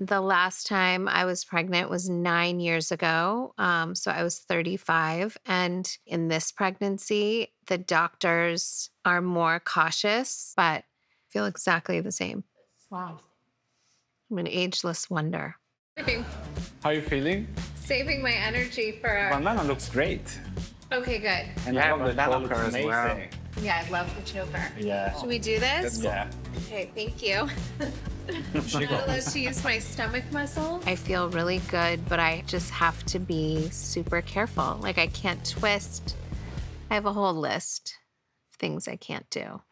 The last time I was pregnant was 9 years ago. So I was 35. And in this pregnancy, the doctors are more cautious, but feel exactly the same. Wow. I'm an ageless wonder. How are you feeling? Saving my energy for... Banana looks great. Okay, good. And yeah, I love the choker as well. Yeah, I love the choker. Yeah. Should we do this? Yeah. Okay, thank you. I'm not allowed to use my stomach muscle. I feel really good, but I just have to be super careful. Like, I can't twist. I have a whole list of things I can't do.